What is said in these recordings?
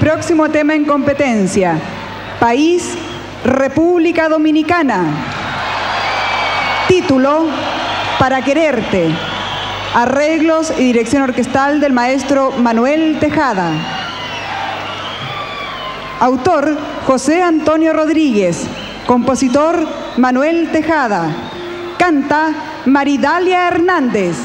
Próximo tema en competencia. País, República Dominicana. Título, Para Quererte. Arreglos y dirección orquestal del maestro Manuel Tejada. Autor, José Antonio Rodríguez. Compositor, Manuel Tejada. Canta, Mariadalia Hernández.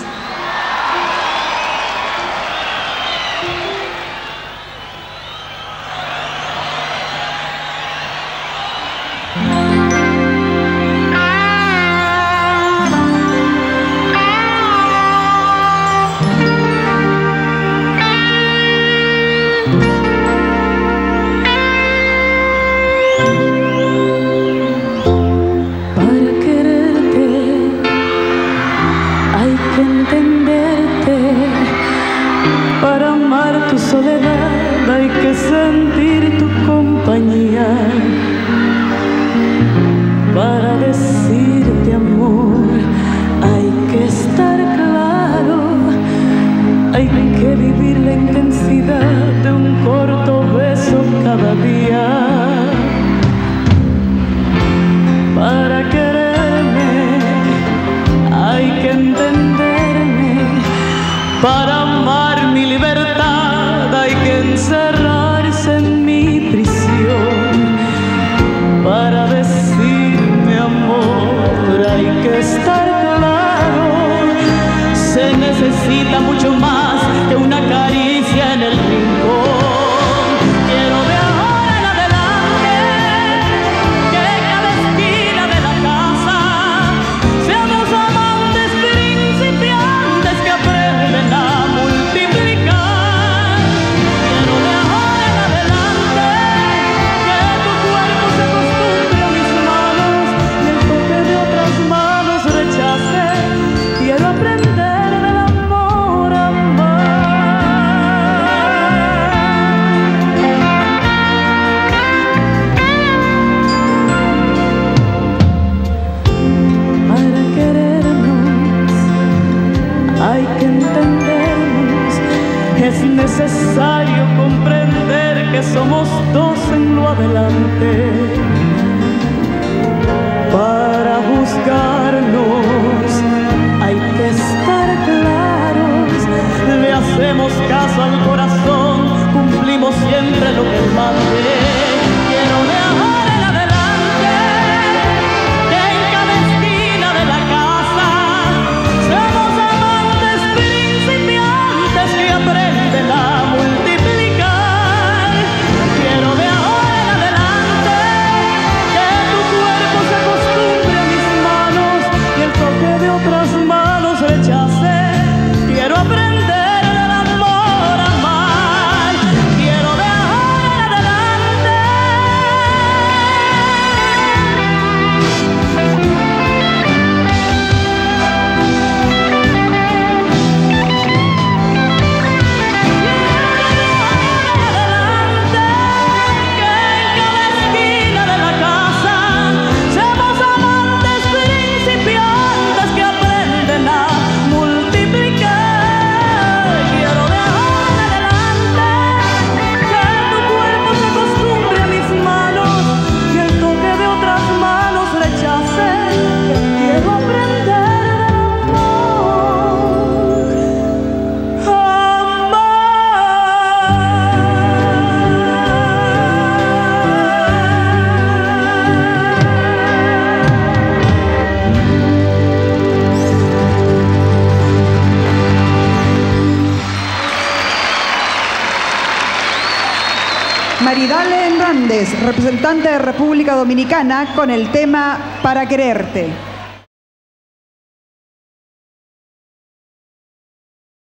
Representante de República Dominicana con el tema Para Quererte.